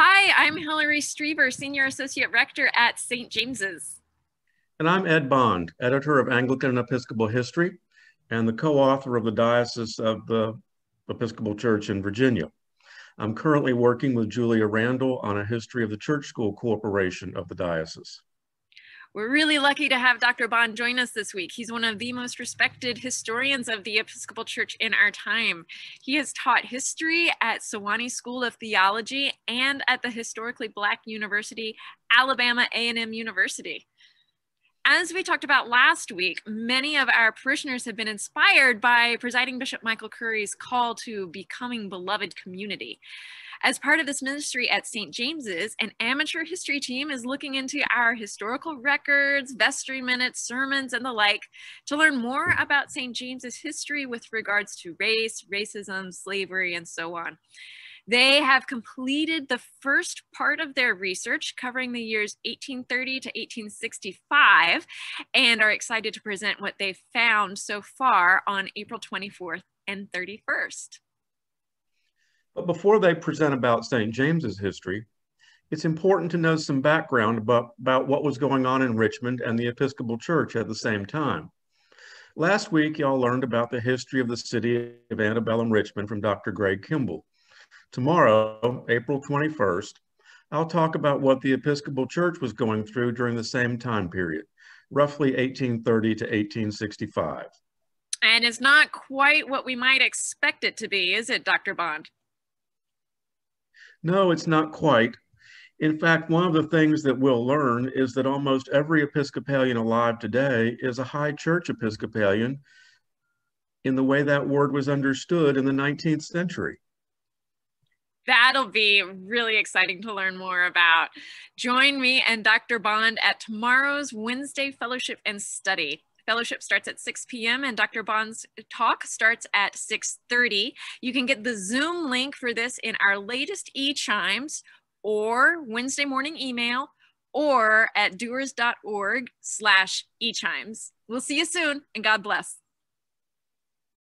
Hi, I'm Hilary Streiber, Senior Associate Rector at St. James's. And I'm Ed Bond, Editor of Anglican and Episcopal History and the co-author of the Diocese of the Episcopal Church in Virginia. I'm currently working with Julia Randall on a history of the Church School Corporation of the Diocese. We're really lucky to have Dr. Bond join us this week. He's one of the most respected historians of the Episcopal Church in our time. He has taught history at Sewanee School of Theology and at the historically Black university, Alabama A&M University. As we talked about last week, many of our parishioners have been inspired by Presiding Bishop Michael Curry's call to becoming beloved community. As part of this ministry at St. James's, an amateur history team is looking into our historical records, vestry minutes, sermons, and the like to learn more about St. James's history with regards to race, racism, slavery, and so on. They have completed the first part of their research covering the years 1830 to 1865 and are excited to present what they've found so far on April 24th and 31st. But before they present about St. James's history, it's important to know some background about what was going on in Richmond and the Episcopal Church at the same time. Last week, y'all learned about the history of the city of antebellum Richmond from Dr. Greg Kimball. Tomorrow, April 21st, I'll talk about what the Episcopal Church was going through during the same time period, roughly 1830 to 1865. And it's not quite what we might expect it to be, is it, Dr. Bond? No, it's not quite. In fact, one of the things that we'll learn is that almost every Episcopalian alive today is a high church Episcopalian in the way that word was understood in the 19th century. That'll be really exciting to learn more about. Join me and Dr. Bond at tomorrow's Wednesday Fellowship and Study. Fellowship starts at 6 p.m. and Dr. Bond's talk starts at 6:30. You can get the Zoom link for this in our latest eChimes or Wednesday morning email or at doers.org/eChimes. We'll see you soon and God bless.